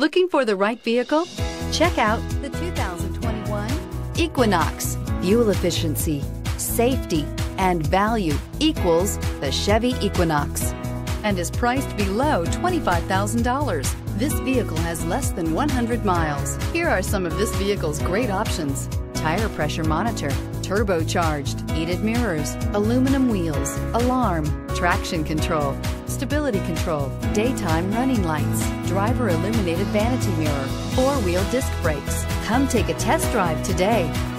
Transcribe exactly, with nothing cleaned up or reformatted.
Looking for the right vehicle? Check out the two thousand twenty-one Equinox. Fuel efficiency, safety, and value equals the Chevy Equinox and is priced below twenty-five thousand dollars. This vehicle has less than one hundred miles. Here are some of this vehicle's great options: tire pressure monitor, turbocharged, heated mirrors, aluminum wheels, alarm, traction control, stability control, daytime running lights, driver illuminated vanity mirror, four-wheel disc brakes. Come take a test drive today.